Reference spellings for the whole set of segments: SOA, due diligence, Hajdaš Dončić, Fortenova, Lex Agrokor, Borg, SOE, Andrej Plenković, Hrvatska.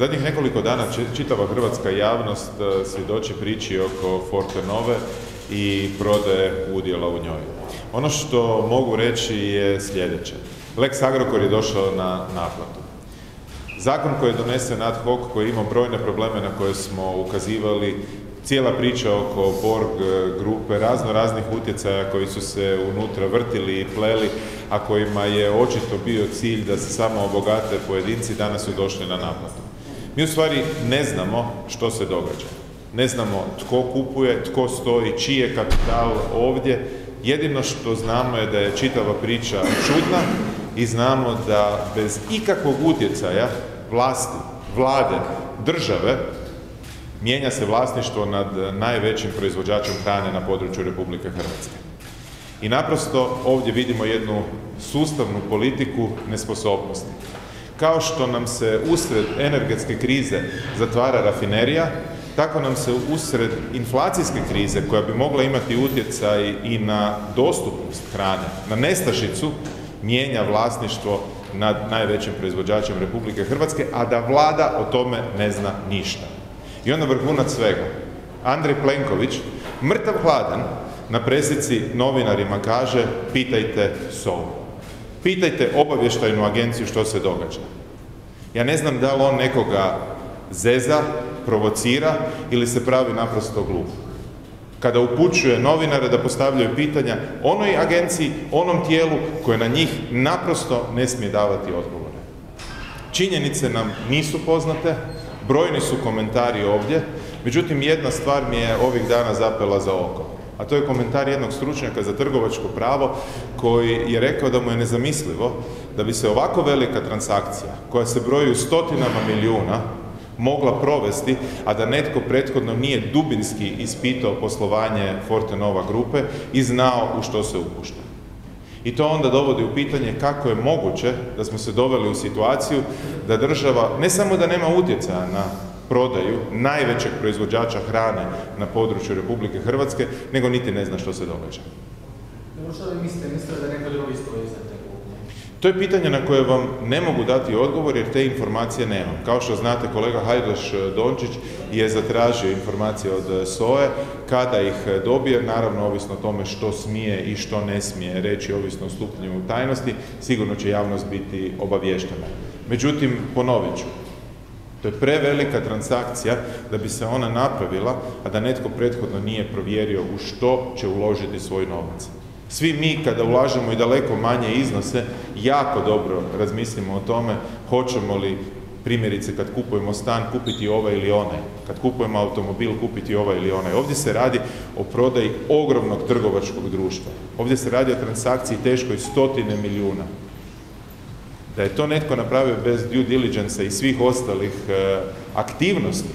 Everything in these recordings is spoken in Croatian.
Zadnjih nekoliko dana čitava hrvatska javnost svjedoči priči oko Fortenove i prodaje udjela u njoj. Ono što mogu reći je sljedeće. Lex Agrokor je došao na naplatu. Zakon koji je donesen ad hoc, koji je imao brojne probleme na koje smo ukazivali, cijela priča oko Borg grupe, raznih utjecaja koji su se unutra vrtili i pleli, a kojima je očito bio cilj da se samo obogate pojedinci, danas su došli na naplatu. Mi u stvari ne znamo što se događa. Ne znamo tko kupuje, tko stoji, čiji je kapital ovdje. Jedino što znamo je da je čitava priča čudna i znamo da bez ikakvog utjecaja vlasti, vlade, države, mijenja se vlasništvo nad najvećim proizvođačem hrane na području Republike Hrvatske. I naprosto ovdje vidimo jednu sustavnu politiku nesposobnosti. Kao što nam se usred energetske krize zatvara rafinerija, tako nam se usred inflacijske krize, koja bi mogla imati utjecaj i na dostupnost hrane, na nestašicu, mijenja vlasništvo nad najvećim proizvođačem Republike Hrvatske, a da vlada o tome ne zna ništa. I onda vrhunac svega. Andrej Plenković, mrtav hladan, na presici novinarima kaže: pitajte SOE. Pitajte obavještajnu agenciju što se događa. Ja ne znam da li on nekoga zeza, provocira ili se pravi naprosto glup. Kada upućuje novinare da postavljaju pitanja onoj agenciji, onom tijelu koje na njih naprosto ne smije davati odgovore. Činjenice nam nisu poznate, brojni su komentari ovdje, međutim jedna stvar mi je ovih dana zapela za oko, a to je komentar jednog stručnjaka za trgovačko pravo koji je rekao da mu je nezamislivo da bi se ovako velika transakcija, koja se broji u stotinama milijuna, mogla provesti, a da netko prethodno nije dubinski ispitao poslovanje Fortenova grupe i znao u što se upušta. I to onda dovodi u pitanje kako je moguće da smo se doveli u situaciju da država ne samo da nema utjecaja na prodaju najvećeg proizvođača hrane na području Republike Hrvatske, nego niti ne zna što se događa. Što da mislite da neko drugi stoji iza te kupnje? To je pitanje na koje vam ne mogu dati odgovor jer te informacije nemam. Kao što znate, kolega Hajdaš Dončić je zatražio informacije od SOE. Kada ih dobije, naravno ovisno o tome što smije i što ne smije reći, ovisno o stupnju tajnosti, sigurno će javnost biti obaviještena. Međutim, ponovit ću. To je prevelika transakcija da bi se ona napravila, a da netko prethodno nije provjerio u što će uložiti svoj novac. Svi mi kada ulažemo i daleko manje iznose, jako dobro razmislimo o tome hoćemo li, primjerice kad kupujemo stan, kupiti ovaj ili onaj, kad kupujemo automobil, kupiti ovaj ili onaj. Ovdje se radi o prodaji ogromnog trgovačkog društva. Ovdje se radi o transakciji teškoj stotine milijuna. Da je to netko napravio bez due diligence i svih ostalih aktivnosti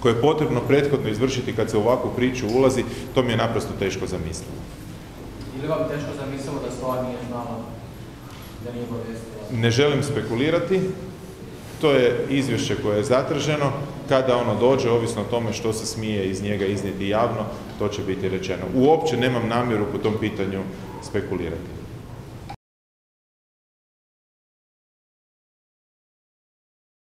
koje je potrebno prethodno izvršiti kad se u ovakvu priču ulazi, to mi je naprosto teško zamislilo. Ili vam teško zamislilo da SOA nije znala, da nije obavijestila? Ne želim spekulirati. To je izvješće koje je zatraženo. Kada ono dođe, ovisno o tome što se smije iz njega iznijeti javno, to će biti rečeno. Uopće nemam namjeru po tom pitanju spekulirati.